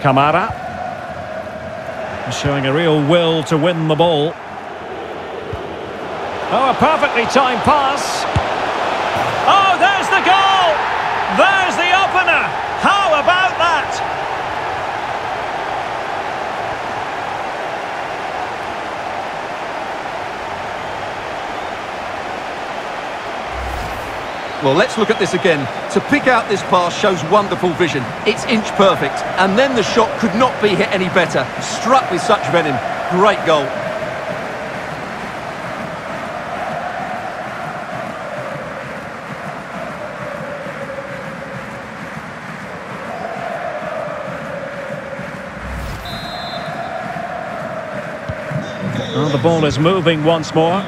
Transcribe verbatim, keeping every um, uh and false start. Kamara, showing a real will to win the ball. Oh, a perfectly timed pass. Oh, there's the goal! There's the opener! How about that? Well, let's look at this again. To pick out this pass shows wonderful vision. It's inch perfect, and then the shot could not be hit any better. Struck with such venom. Great goal. Well, the ball is moving once more.